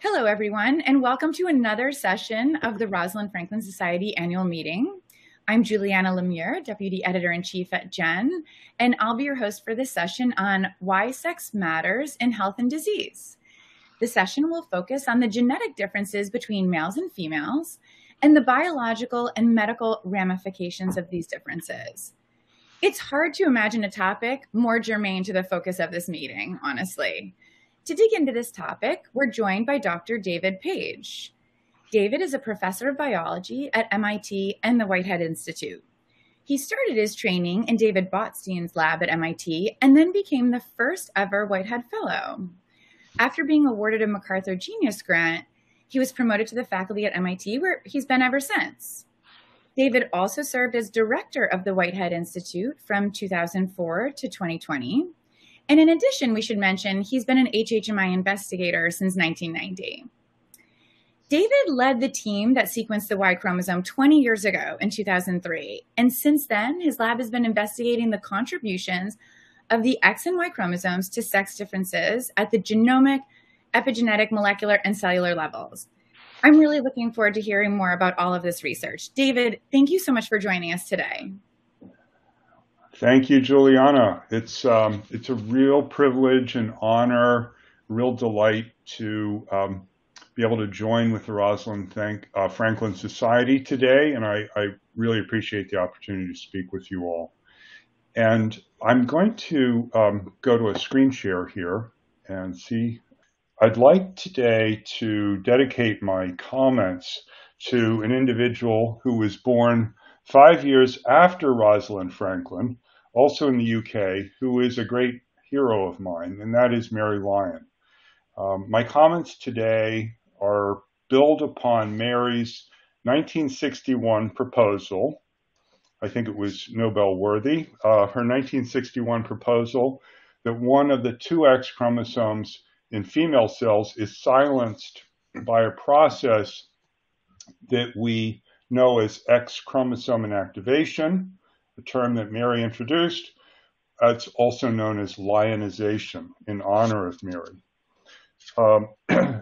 Hello, everyone, and welcome to another session of the Rosalind Franklin Society Annual Meeting. I'm Julianna LeMieux, Deputy Editor-in-Chief at Gen, and I'll be your host for this session on Why Sex Matters in Health and Disease. The session will focus on the genetic differences between males and females and the biological and medical ramifications of these differences. It's hard to imagine a topic more germane to the focus of this meeting, honestly. To dig into this topic, we're joined by Dr. David Page. David is a professor of biology at MIT and the Whitehead Institute. He started his training in David Botstein's lab at MIT and then became the first ever Whitehead Fellow. After being awarded a MacArthur Genius Grant, he was promoted to the faculty at MIT, where he's been ever since. David also served as director of the Whitehead Institute from 2004 to 2020. And in addition, we should mention he's been an HHMI investigator since 1990. David led the team that sequenced the Y chromosome 20 years ago in 2003. And since then, his lab has been investigating the contributions of the X and Y chromosomes to sex differences at the genomic, epigenetic, molecular, and cellular levels. I'm really looking forward to hearing more about all of this research. David, thank you so much for joining us today. Thank you, Juliana. It's a real privilege and honor, real delight to be able to join with the Rosalind Franklin Society today, and I really appreciate the opportunity to speak with you all. And I'm going to go to a screen share here and see. I'd like today to dedicate my comments to an individual who was born 5 years after Rosalind Franklin, also in the UK, who is a great hero of mine, and that is Mary Lyon. My comments today are built upon Mary's 1961 proposal. I think it was Nobel worthy, her 1961 proposal that one of the two X chromosomes in female cells is silenced by a process that we know as X chromosome inactivation, a term that Mary introduced. It's also known as lionization in honor of Mary.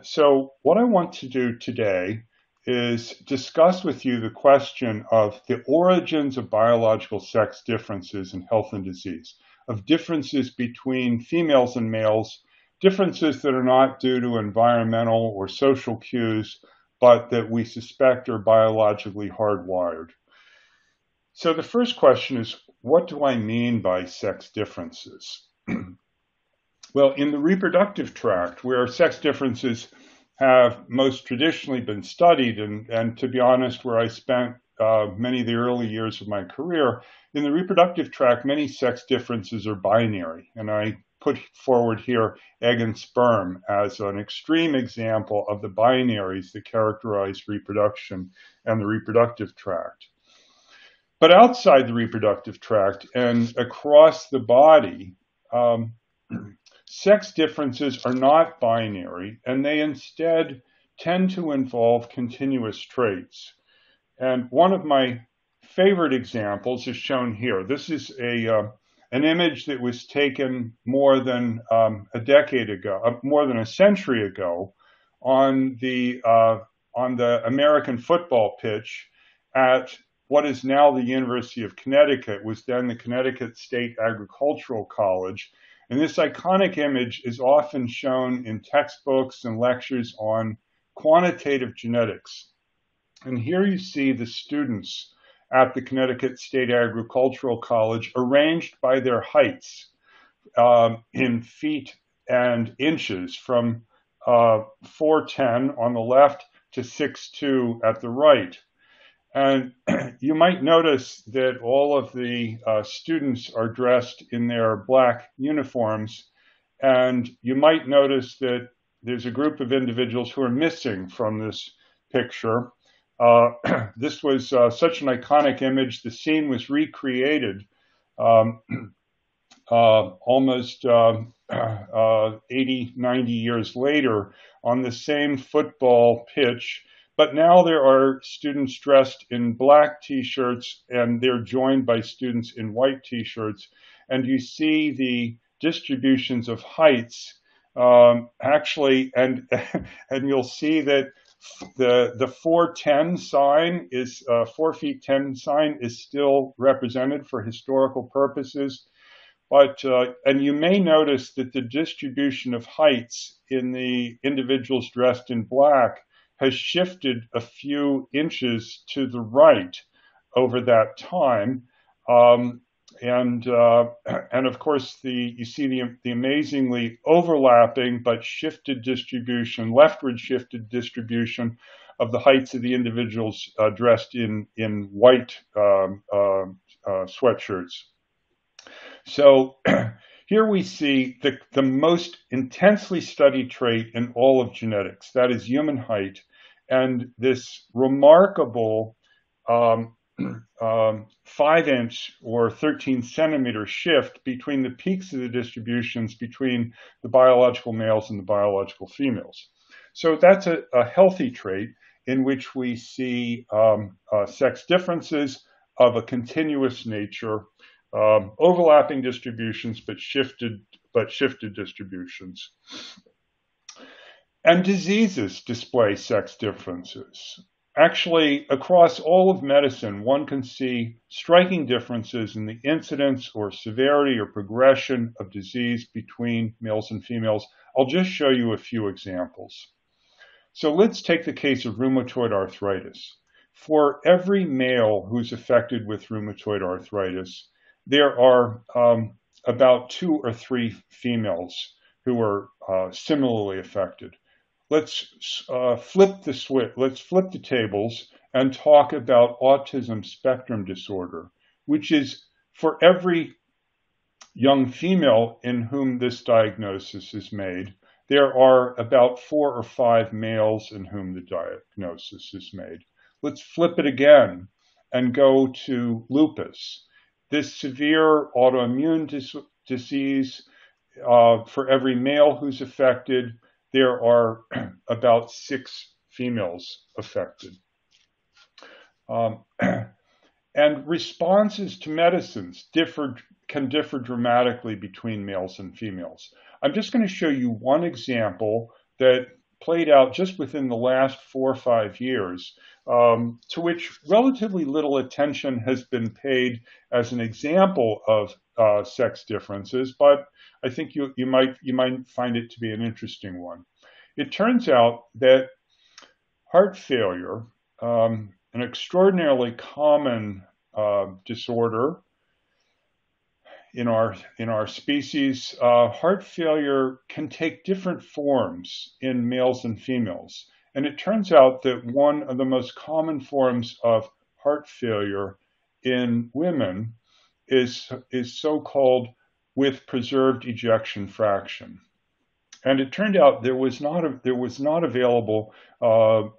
So what I want to do today is discuss with you the question of the origins of biological sex differences in health and disease, of differences between females and males, differences that are not due to environmental or social cues, but that we suspect are biologically hardwired. So the first question is, what do I mean by sex differences? Well, in the reproductive tract, where sex differences have most traditionally been studied, and to be honest, where I spent many of the early years of my career, in the reproductive tract, many sex differences are binary. And I put forward here egg and sperm as an extreme example of the binaries that characterize reproduction and the reproductive tract. But outside the reproductive tract and across the body, sex differences are not binary, and they instead tend to involve continuous traits. And one of my favorite examples is shown here. This is an image that was taken more than a century ago, on the American football pitch at what is now the University of Connecticut, was then the Connecticut State Agricultural College. And this iconic image is often shown in textbooks and lectures on quantitative genetics. And here you see the students at the Connecticut State Agricultural College arranged by their heights in feet and inches from 4'10" on the left to 6'2" at the right. And you might notice that all of the students are dressed in their black uniforms, and you might notice that there's a group of individuals who are missing from this picture. This was such an iconic image. The scene was recreated almost 80, 90 years later on the same football pitch. But now there are students dressed in black T-shirts, and they're joined by students in white T-shirts. And you see the distributions of heights actually, and you'll see that the 410 sign is 4'10" sign is still represented for historical purposes. But and you may notice that the distribution of heights in the individuals dressed in black has shifted a few inches to the right over that time. And of course, you see the amazingly overlapping but shifted distribution, leftward shifted distribution of the heights of the individuals dressed in white sweatshirts. So here we see the most intensely studied trait in all of genetics, that is human height, and this remarkable 5-inch or 13-centimeter shift between the peaks of the distributions between the biological males and the biological females. So that's a healthy trait in which we see sex differences of a continuous nature, overlapping distributions but shifted distributions. And diseases display sex differences. Actually, across all of medicine, one can see striking differences in the incidence or severity or progression of disease between males and females. I'll just show you a few examples. So let's take the case of rheumatoid arthritis. For every male who's affected with rheumatoid arthritis, there are about 2 or 3 females who are similarly affected. Let's flip the tables and talk about autism spectrum disorder, which is for every young female in whom this diagnosis is made, there are about 4 or 5 males in whom the diagnosis is made. Let's flip it again and go to lupus. This severe autoimmune disease, for every male who's affected, there are about 6 females affected. And responses to medicines can differ dramatically between males and females. I'm just going to show you one example that played out just within the last 4 or 5 years, to which relatively little attention has been paid as an example of sex differences, but I think you might find it to be an interesting one. It turns out that heart failure, an extraordinarily common disorder in our species, heart failure can take different forms in males and females. And it turns out that one of the most common forms of heart failure in women is so-called with preserved ejection fraction. And it turned out there was not available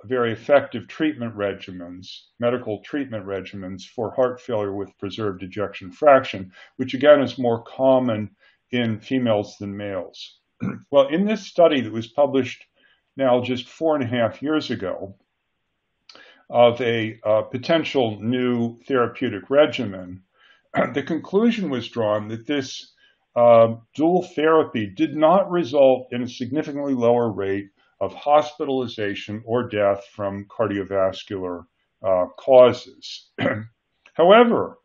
very effective treatment regimens, medical treatment regimens for heart failure with preserved ejection fraction, which again is more common in females than males. Well, in this study that was published now just 4.5 years ago of a potential new therapeutic regimen, the conclusion was drawn that this dual therapy did not result in a significantly lower rate of hospitalization or death from cardiovascular causes. However,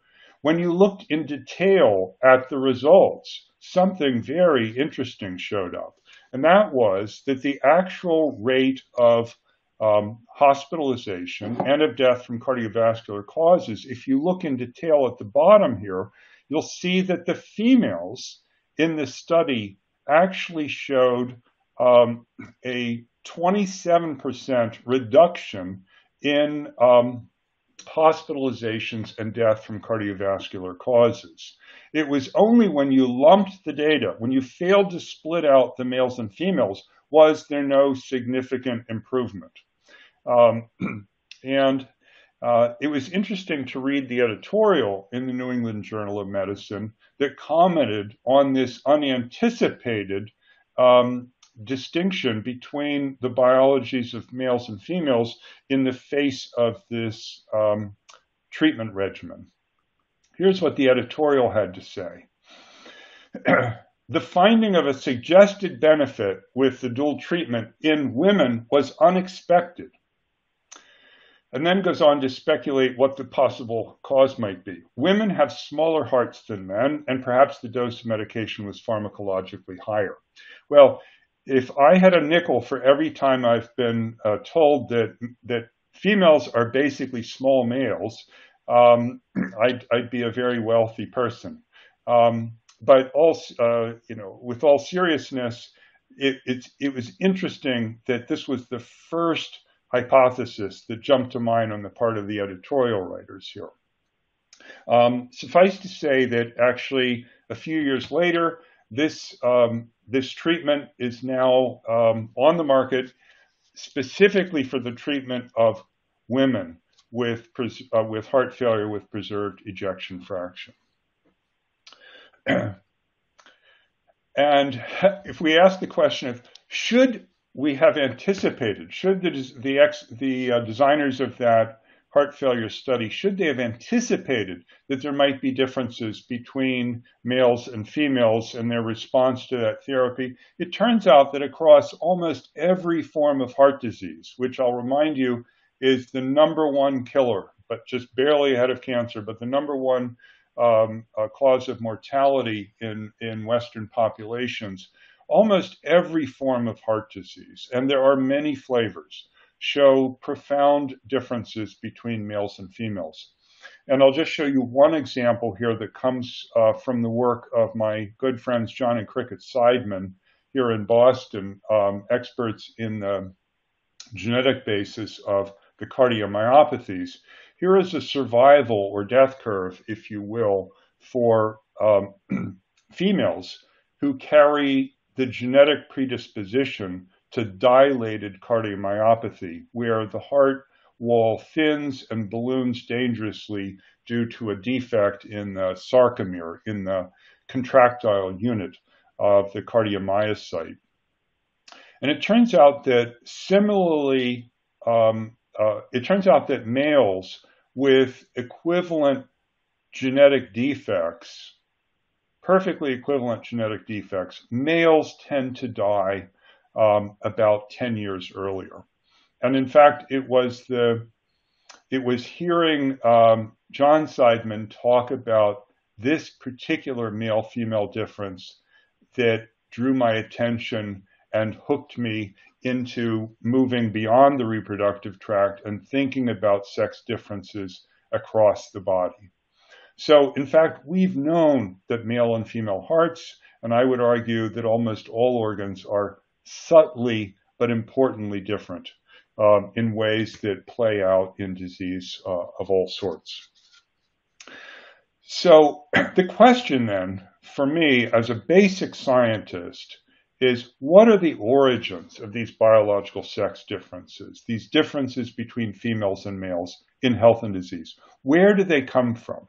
when you looked in detail at the results, something very interesting showed up, and that was that the actual rate of hospitalization and of death from cardiovascular causes, if you look in detail at the bottom here, you'll see that the females in the study actually showed a 27% reduction in hospitalizations and death from cardiovascular causes. It was only when you lumped the data, when you failed to split out the males and females, was there no significant improvement. It was interesting to read the editorial in the New England Journal of Medicine that commented on this unanticipated distinction between the biologies of males and females in the face of this treatment regimen. Here's what the editorial had to say. The finding of a suggested benefit with the dual treatment in women was unexpected, and then goes on to speculate what the possible cause might be. Women have smaller hearts than men, and perhaps the dose of medication was pharmacologically higher. Well, if I had a nickel for every time I've been told that females are basically small males, I'd be a very wealthy person. But also, you know, with all seriousness, it was interesting that this was the first hypothesis that jumped to mind on the part of the editorial writers here. Suffice to say that actually a few years later, this treatment is now on the market specifically for the treatment of women with heart failure with preserved ejection fraction. And if we ask the question of should we have anticipated, should the designers of that heart failure study, should they have anticipated that there might be differences between males and females in their response to that therapy? It turns out that across almost every form of heart disease, which I'll remind you is the #1 killer, but just barely ahead of cancer, but the #1 a cause of mortality in Western populations, almost every form of heart disease, and there are many flavors, show profound differences between males and females. And I'll just show you one example here that comes from the work of my good friends John and Cricket Seidman here in Boston, experts in the genetic basis of the cardiomyopathies. Here is a survival or death curve, if you will, for females who carry the genetic predisposition to dilated cardiomyopathy, where the heart wall thins and balloons dangerously due to a defect in the sarcomere, in the contractile unit of the cardiomyocyte. And it turns out that similarly, it turns out that males with equivalent genetic defects, perfectly equivalent genetic defects, males tend to die about 10 years earlier. And in fact, it was hearing John Seidman talk about this particular male-female difference that drew my attention and hooked me into moving beyond the reproductive tract and thinking about sex differences across the body. So in fact, we've known that male and female hearts, and I would argue that almost all organs, are subtly but importantly different in ways that play out in disease of all sorts. So the question then, for me as a basic scientist, is what are the origins of these biological sex differences, these differences between females and males in health and disease? Where do they come from?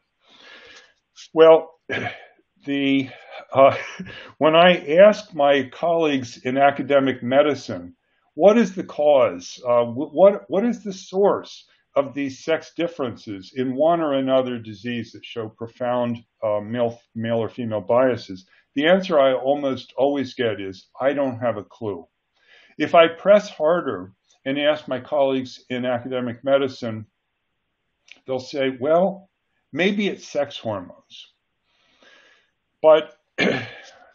Well, when I asked my colleagues in academic medicine, what is the cause, what is the source of these sex differences in one or another disease that show profound male or female biases, the answer I almost always get is, I don't have a clue. If I press harder and ask my colleagues in academic medicine, they'll say, well, maybe it's sex hormones. But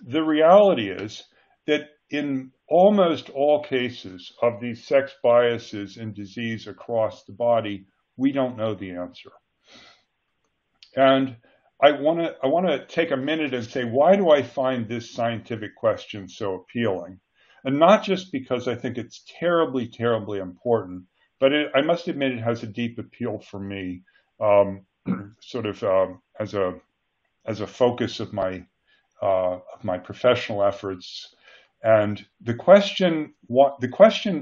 the reality is that in almost all cases of these sex biases and disease across the body, we don't know the answer. And I want to take a minute and say, why do I find this scientific question so appealing? And not just because I think it's terribly, terribly important, but I must admit it has a deep appeal for me, sort of as a focus of my professional efforts. And the question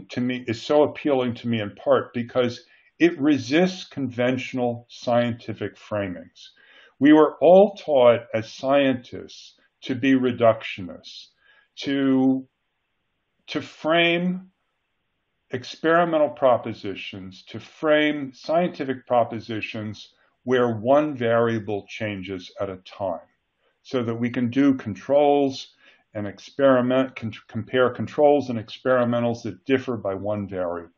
to me is so appealing to me in part because it resists conventional scientific framings. We were all taught as scientists to be reductionists, to frame experimental propositions, to frame scientific propositions where one variable changes at a time so that we can do controls and experiment, compare controls and experimentals that differ by one variable.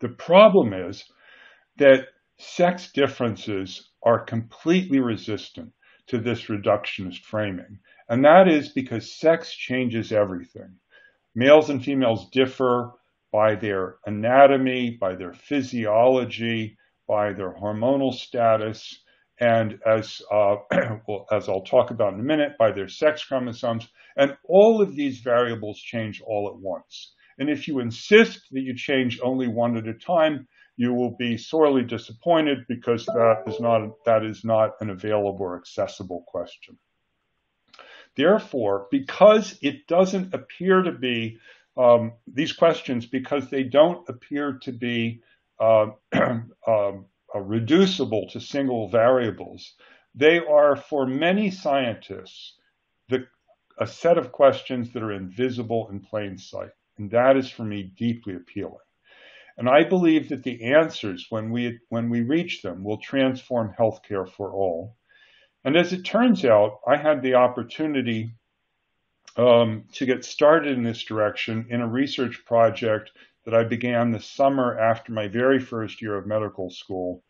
The problem is that sex differences are completely resistant to this reductionist framing. And that is because sex changes everything. Males and females differ by their anatomy, by their physiology, by their hormonal status, and as I'll talk about in a minute, by their sex chromosomes. And all of these variables change all at once. And if you insist that you change only one at a time, you will be sorely disappointed, because that is not an available or accessible question. Therefore, because it doesn't appear to be these questions, because they don't appear to be reducible to single variables, they are, for many scientists, a set of questions that are invisible in plain sight. And that is, for me, deeply appealing. And I believe that the answers, when we reach them, will transform healthcare for all. And as it turns out, I had the opportunity to get started in this direction in a research project that I began this summer after my very first year of medical school.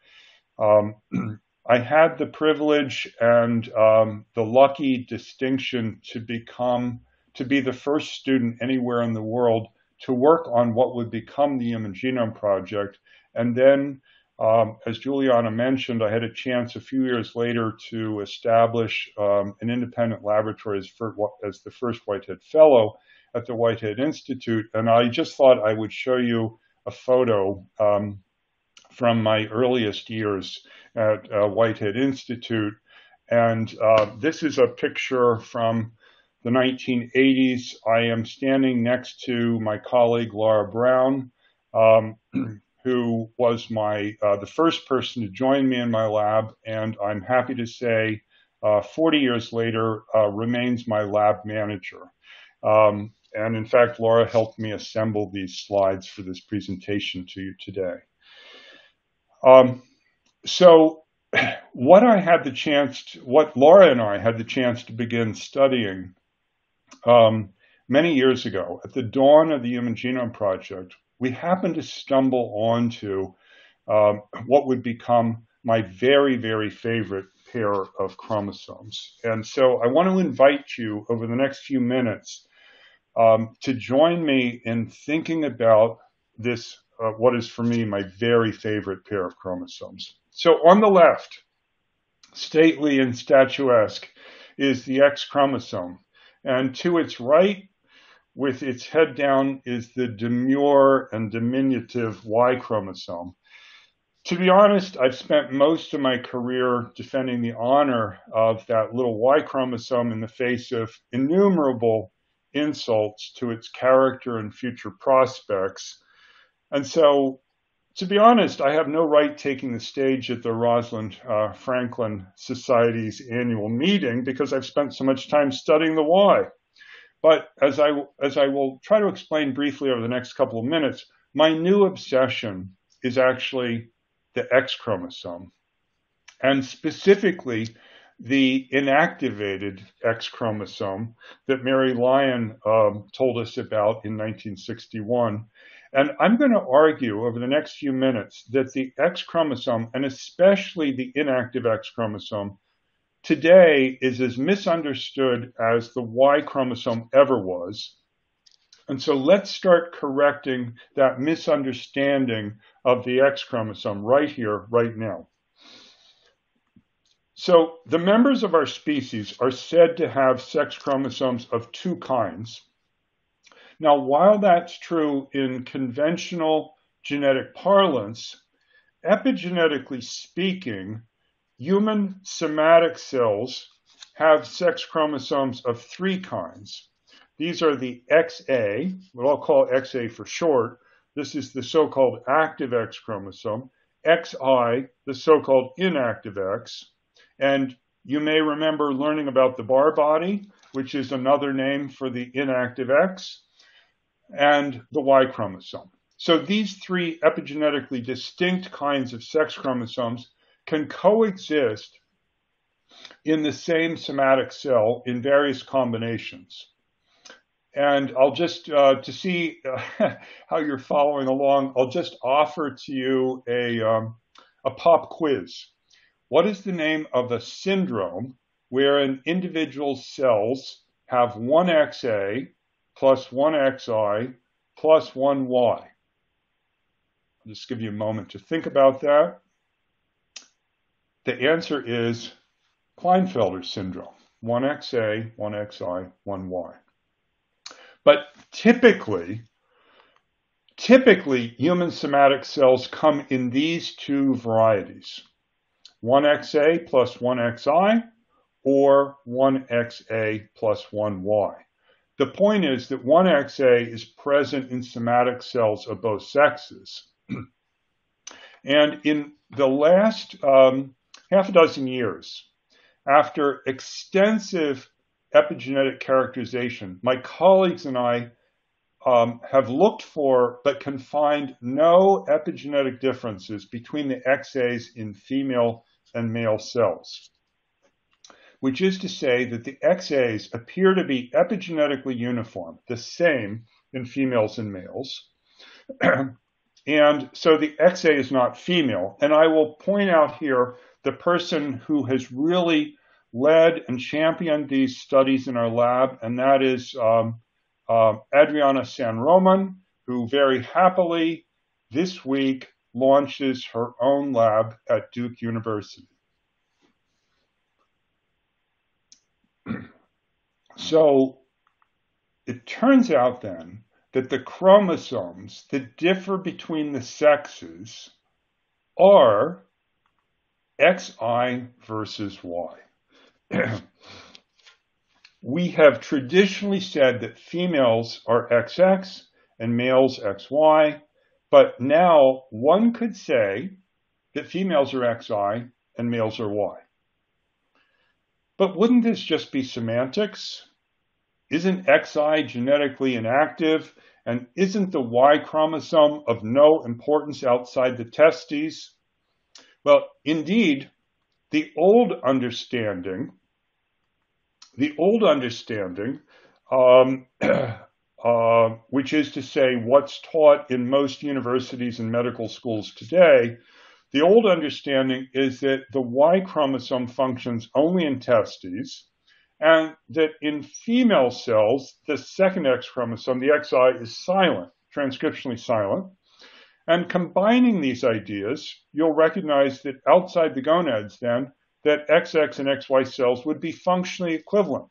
I had the privilege and the lucky distinction to be the first student anywhere in the world to work on what would become the Human Genome Project. And then, as Juliana mentioned, I had a chance a few years later to establish an independent laboratory as the first Whitehead Fellow at the Whitehead Institute. And I just thought I would show you a photo from my earliest years at Whitehead Institute. And this is a picture from the 1980s. I am standing next to my colleague, Laura Brown, who was the first person to join me in my lab, and I'm happy to say 40 years later remains my lab manager. And in fact, Laura helped me assemble these slides for this presentation to you today. So what Laura and I had the chance to begin studying many years ago, at the dawn of the Human Genome Project, we happened to stumble onto what would become my very, very favorite pair of chromosomes. And so I want to invite you over the next few minutes to join me in thinking about this, what is for me my very favorite pair of chromosomes. So on the left, stately and statuesque, is the X chromosome. And to its right, with its head down, is the demure and diminutive Y chromosome. To be honest, I've spent most of my career defending the honor of that little Y chromosome in the face of innumerable insults to its character and future prospects. And so, to be honest, I have no right taking the stage at the Rosalind Franklin Society's annual meeting, because I've spent so much time studying the Y. But as I will try to explain briefly over the next couple of minutes, my new obsession is actually the X chromosome, and specifically the inactivated X chromosome that Mary Lyon told us about in 1961. And I'm going to argue over the next few minutes that the X chromosome, and especially the inactive X chromosome, today is as misunderstood as the Y chromosome ever was. And so let's start correcting that misunderstanding of the X chromosome right here, right now. So the members of our species are said to have sex chromosomes of two kinds. Now, while that's true in conventional genetic parlance, epigenetically speaking, human somatic cells have sex chromosomes of three kinds. These are the XA, what I'll call XA for short. This is the so-called active X chromosome. XI, the so-called inactive X. And you may remember learning about the Barr body, which is another name for the inactive X, and the Y chromosome. So these three epigenetically distinct kinds of sex chromosomes can coexist in the same somatic cell in various combinations. And I'll just, to see how you're following along, I'll just offer to you a pop quiz. What is the name of a syndrome wherein individual cells have one XA plus one XI plus one Y? I'll just give you a moment to think about that. The answer is Klinefelter syndrome, one XA, one XI, one Y. But typically human somatic cells come in these two varieties, 1XA plus 1XI or 1XA plus 1Y. The point is that 1XA is present in somatic cells of both sexes. And in the last half a dozen years, after extensive epigenetic characterization, my colleagues and I have looked for but can find no epigenetic differences between the XAs in female and male cells, which is to say that the XAs appear to be epigenetically uniform, the same in females and males. And so the XA is not female. And I will point out here the person who has really led and championed these studies in our lab, and that is Adriana San Roman, who very happily this week launches her own lab at Duke University. So it turns out then that the chromosomes that differ between the sexes are XI versus Y. We have traditionally said that females are XX and males XY, but now one could say that females are XI and males are Y. But wouldn't this just be semantics? Isn't XI genetically inactive? And isn't the Y chromosome of no importance outside the testes? Well, indeed, the old understanding, which is to say what's taught in most universities and medical schools today, the old understanding is that the Y chromosome functions only in testes, and that in female cells, the second X chromosome, the XI, is silent, transcriptionally silent. And combining these ideas, you'll recognize that outside the gonads then, that XX and XY cells would be functionally equivalent.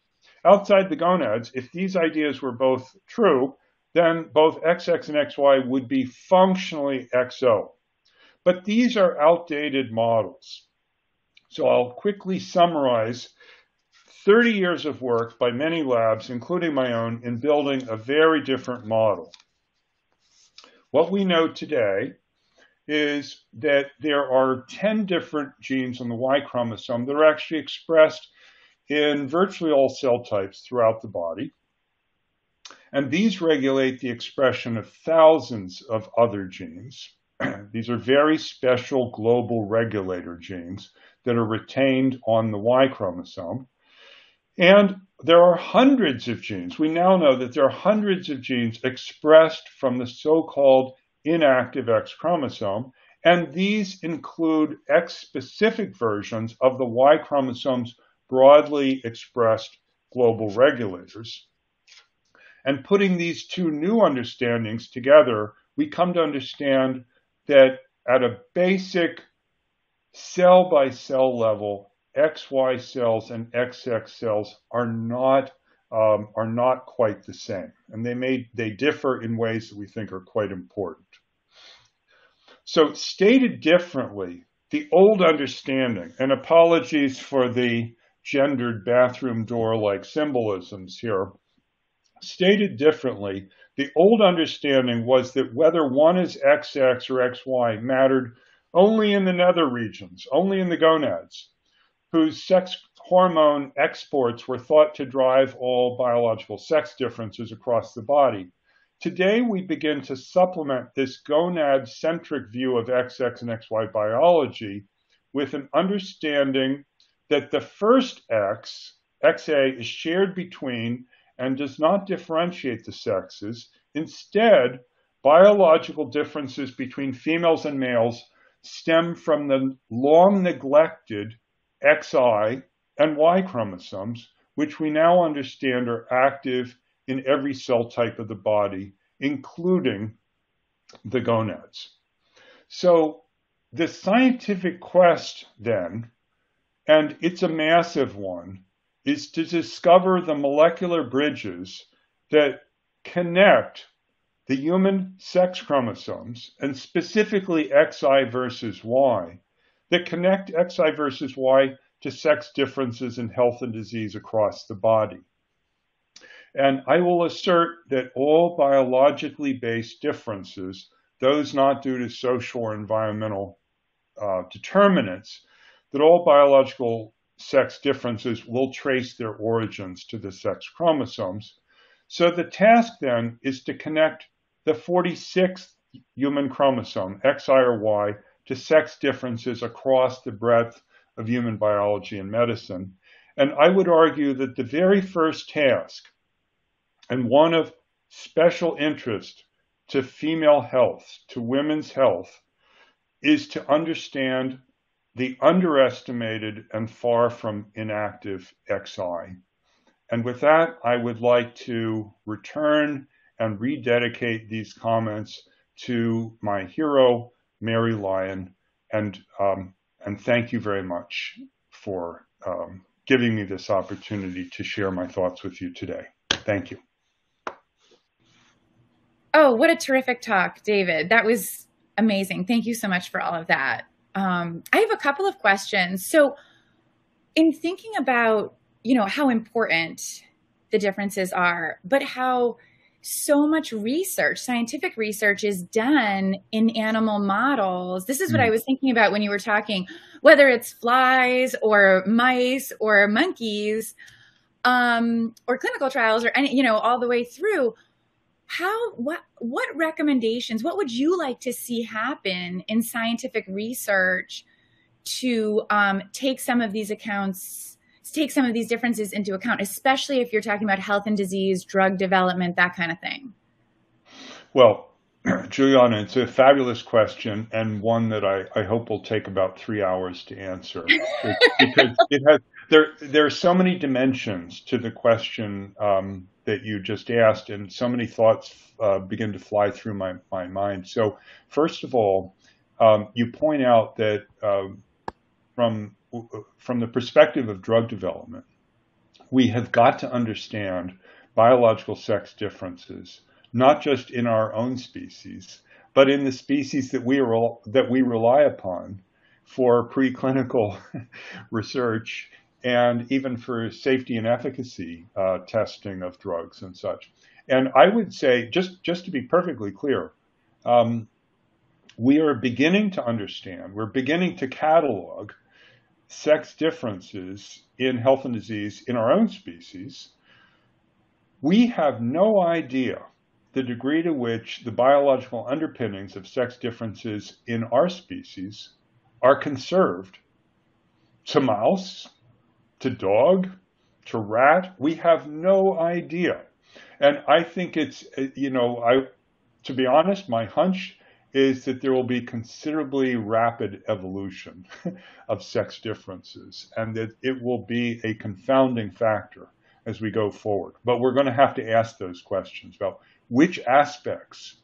Outside the gonads, if these ideas were both true, then both XX and XY would be functionally XO. But these are outdated models. So I'll quickly summarize 30 years of work by many labs, including my own, in building a very different model. What we know today is that there are 10 different genes on the Y chromosome that are actually expressed in virtually all cell types throughout the body. And these regulate the expression of thousands of other genes. These are very special global regulator genes that are retained on the Y chromosome. And there are hundreds of genes. We now know that there are hundreds of genes expressed from the so-called inactive X chromosome, and these include X-specific versions of the Y chromosome's broadly expressed global regulators. And putting these two new understandings together, we come to understand that at a basic cell-by-cell level, XY cells and XX cells are not quite the same, and they differ in ways that we think are quite important. So stated differently, the old understanding, and apologies for the gendered bathroom door-like symbolisms here, stated differently, the old understanding was that whether one is XX or XY mattered only in the nether regions, only in the gonads, whose sex hormone exports were thought to drive all biological sex differences across the body. Today, we begin to supplement this gonad-centric view of XX and XY biology with an understanding that the first X, XA, is shared between and does not differentiate the sexes. Instead, biological differences between females and males stem from the long-neglected XI and Y chromosomes, which we now understand are active in every cell type of the body, including the gonads. So the scientific quest then, and it's a massive one, is to discover the molecular bridges that connect the human sex chromosomes, and specifically XI versus Y, that connect XI versus Y to sex differences in health and disease across the body. And I will assert that all biologically based differences, those not due to social or environmental determinants, that all biological sex differences will trace their origins to the sex chromosomes. So the task then is to connect the 46th human chromosome, XI or Y, to sex differences across the breadth of human biology and medicine. And I would argue that the very first task, and one of special interest to female health, to women's health, is to understand the underestimated and far from inactive XI. And with that, I would like to return and rededicate these comments to my hero, Mary Lyon, and thank you very much for giving me this opportunity to share my thoughts with you today. Thank you. Oh, what a terrific talk, David. That was amazing. Thank you so much for all of that. I have a couple of questions. So in thinking about, you know, how important the differences are, but how so much research, scientific research, is done in animal models. This is what I was thinking about when you were talking, whether it's flies or mice or monkeys, or clinical trials, or any, you know, all the way through. How, what recommendations, what would you like to see happen in scientific research to take some of these differences into account, especially if you're talking about health and disease, drug development, that kind of thing? Well, Juliana, it's a fabulous question, and one that I hope will take about 3 hours to answer. Because it has, there are so many dimensions to the question that you just asked, and so many thoughts begin to fly through my mind. So first of all, you point out that from the perspective of drug development, we have got to understand biological sex differences, not just in our own species, but in the species that we rely upon for preclinical research and even for safety and efficacy testing of drugs and such. And I would say, just to be perfectly clear, we are beginning to understand, we're beginning to catalog sex differences in health and disease in our own species. We have no idea the degree to which the biological underpinnings of sex differences in our species are conserved. To mouse, to dog, to rat, we have no idea. And I think it's, you know, to be honest, my hunch is that there will be considerably rapid evolution of sex differences, and that it will be a confounding factor as we go forward. But we're going to have to ask those questions about which aspects,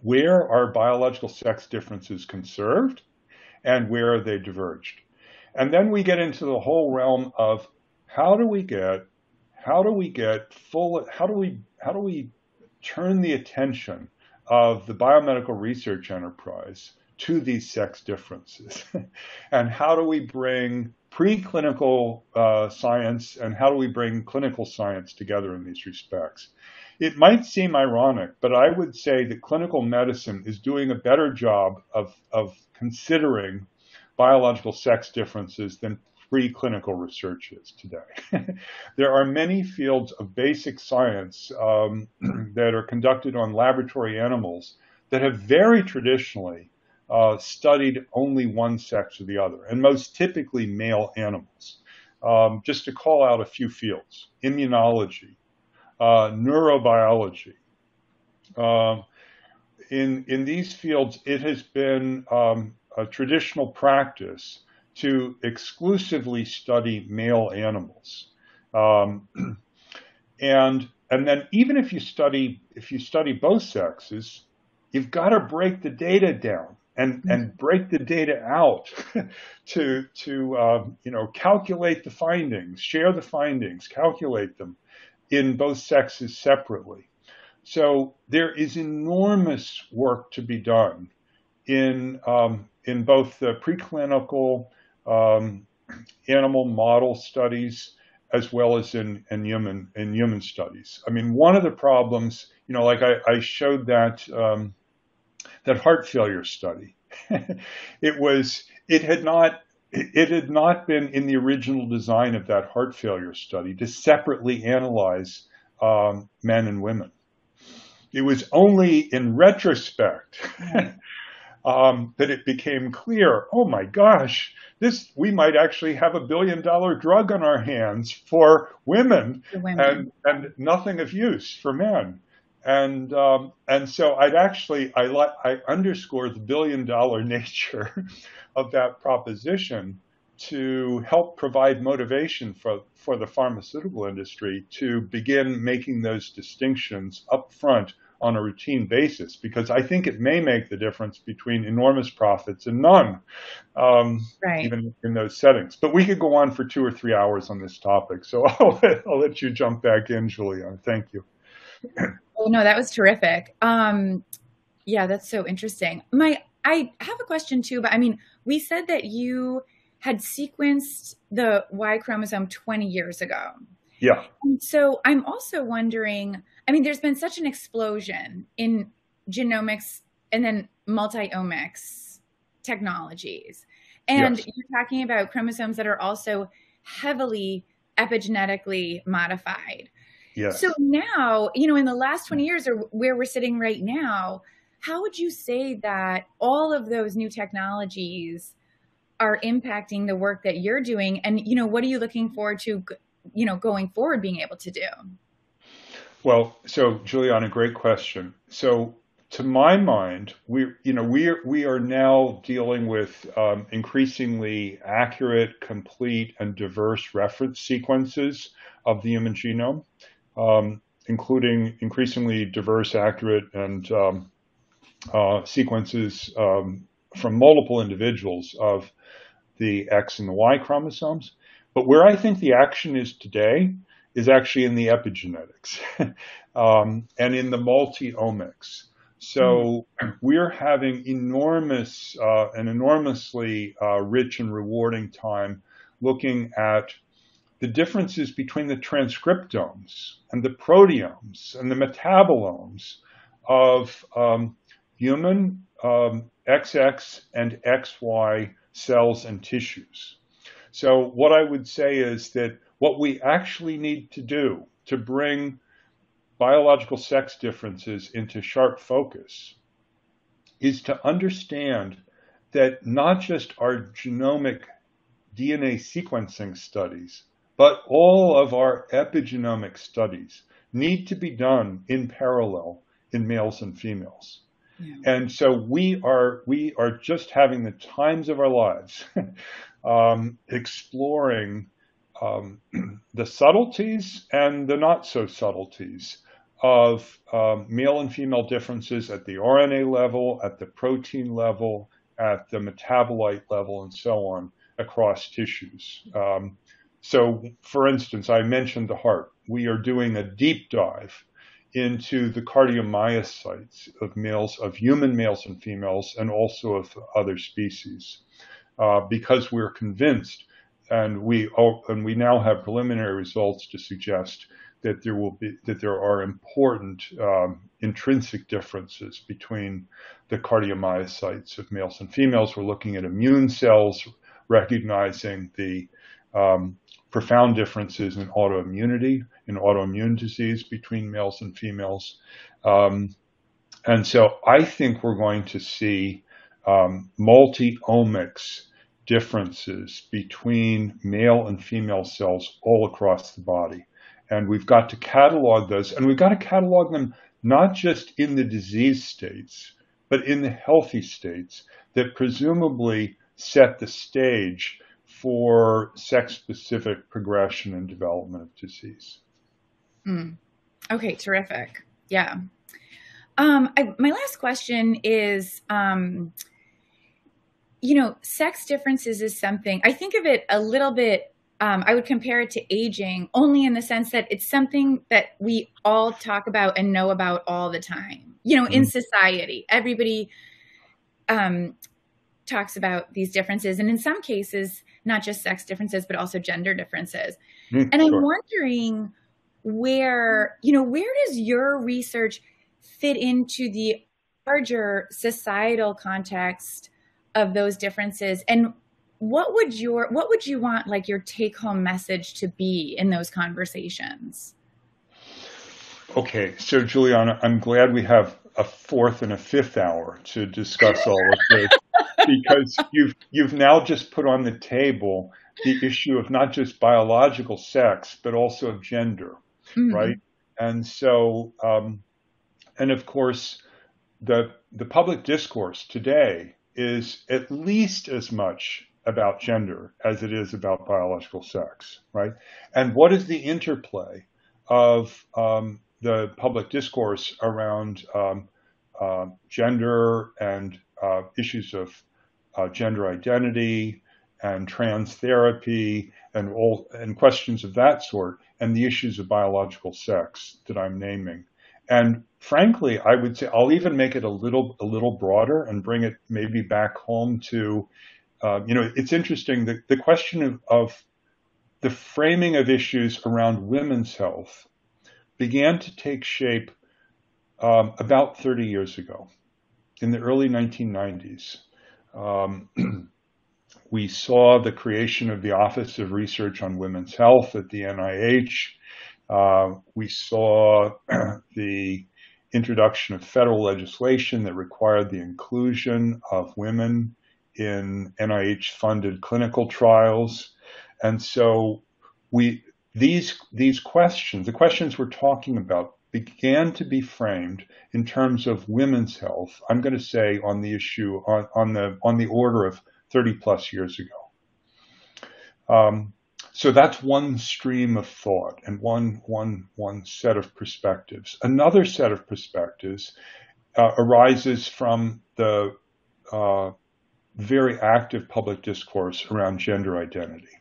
where are biological sex differences conserved, and where are they diverged? And then we get into the whole realm of how do we turn the attention of the biomedical research enterprise to these sex differences? And how do we bring preclinical science and how do we bring clinical science together in these respects? It might seem ironic, but I would say that clinical medicine is doing a better job of considering biological sex differences than preclinical research is today. There are many fields of basic science that are conducted on laboratory animals that have very traditionally studied only one sex or the other, and most typically male animals. just to call out a few fields: immunology, neurobiology. In these fields, it has been a traditional practice to exclusively study male animals. And then even if you study both sexes, you've got to break the data down and break the data out to calculate the findings, share the findings, calculate them in both sexes separately. So there is enormous work to be done in both the preclinical animal model studies as well as in human studies. I mean, one of the problems, you know, like I showed that that heart failure study, it had not been in the original design of that heart failure study to separately analyze men and women. It was only in retrospect that it became clear, oh my gosh, we might actually have $1 billion drug on our hands for women, and nothing of use for men. And so I underscore the $1 billion nature of that proposition to help provide motivation for the pharmaceutical industry to begin making those distinctions up front on a routine basis, because I think it may make the difference between enormous profits and none, even in those settings. But we could go on for 2 or 3 hours on this topic, so I'll let you jump back in, Julianna. Thank you. Well, no, that was terrific. Yeah, that's so interesting. I have a question too, but I mean, we said that you had sequenced the Y chromosome 20 years ago. Yeah. And so I'm also wondering, I mean, there's been such an explosion in genomics and then multi-omics technologies. And yes, you're talking about chromosomes that are also heavily epigenetically modified. Yes. So now, you know, in the last 20 years or where we're sitting right now, how would you say that all of those new technologies are impacting the work that you're doing? And, you know, what are you looking forward to, you know, going forward being able to do? Well, so Julianna, great question. So to my mind, we are now dealing with increasingly accurate, complete, and diverse reference sequences of the human genome, including increasingly diverse, accurate, and sequences from multiple individuals of the X and the Y chromosomes. But where I think the action is today is actually in the epigenetics and in the multi-omics. So we're having an enormously rich and rewarding time looking at the differences between the transcriptomes and the proteomes and the metabolomes of human XX and XY cells and tissues. So what I would say is that what we actually need to do to bring biological sex differences into sharp focus is to understand that not just our genomic DNA sequencing studies, but all of our epigenomic studies need to be done in parallel in males and females. Yeah. And so we are just having the times of our lives exploring the subtleties and the not so subtleties of male and female differences at the RNA level, at the protein level, at the metabolite level, and so on across tissues. So for instance, I mentioned the heart. We are doing a deep dive into the cardiomyocytes of human males and females, and also of other species, because we're convinced, and we now have preliminary results to suggest that there are important intrinsic differences between the cardiomyocytes of males and females. We're looking at immune cells, recognizing the profound differences in autoimmune disease between males and females. And so I think we're going to see multi-omics differences between male and female cells all across the body. And we've got to catalog those, and we've got to catalog them not just in the disease states, but in the healthy states that presumably set the stage for sex-specific progression and development of disease. Mm. Okay, terrific. Yeah. My last question is, you know, sex differences is something, I think of it a little bit, I would compare it to aging, only in the sense that it's something that we all talk about and know about all the time. You know, in society, everybody talks about these differences, and in some cases, not just sex differences, but also gender differences. And I'm wondering where, you know, where does your research fit into the larger societal context of those differences, and what would your, what would you want, like, your take-home message to be in those conversations? Okay, so Juliana, I'm glad we have a fourth and a fifth hour to discuss all of this, because you've now just put on the table the issue of not just biological sex, but also of gender, right? And so, and of course, the public discourse today is at least as much about gender as it is about biological sex, right? And what is the interplay of the public discourse around gender and issues of gender identity and trans therapy and all, and questions of that sort, and the issues of biological sex that I'm naming? And frankly, I would say I'll even make it a little broader and bring it maybe back home to, you know, it's interesting that the question of the framing of issues around women's health began to take shape about 30 years ago. In the early 1990s, we saw the creation of the Office of Research on Women's Health at the NIH. We saw the introduction of federal legislation that required the inclusion of women in NIH-funded clinical trials. And so we, these questions, the questions we're talking about, began to be framed in terms of women's health, I'm going to say, on the issue, on the order of 30 plus years ago. So that's one stream of thought and one set of perspectives. Another set of perspectives arises from the very active public discourse around gender identity.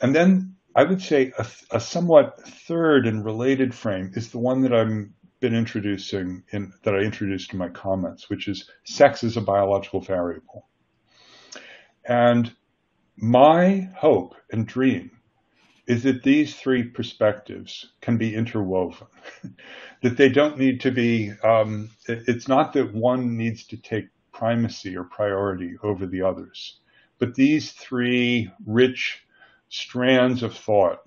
And then I would say a somewhat third and related frame is the one that I've been introducing, that I introduced in my comments, which is sex as a biological variable. And my hope and dream is that these three perspectives can be interwoven, that they don't need to be, it's not that one needs to take primacy or priority over the others, but these three rich strands of thought,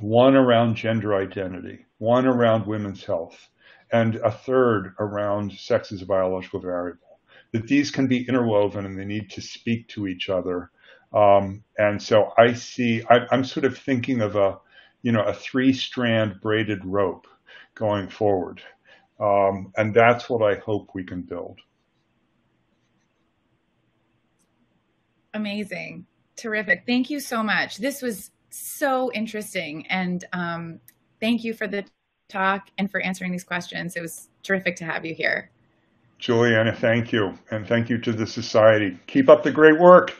one around gender identity, one around women's health, and a third around sex as a biological variable, that these can be interwoven and they need to speak to each other. And so I see, I'm sort of thinking of a, you know, a three-strand braided rope going forward. And that's what I hope we can build. Amazing. Terrific. Thank you so much. This was so interesting. And thank you for the talk and for answering these questions. It was terrific to have you here. Juliana, thank you. And thank you to the Society. Keep up the great work.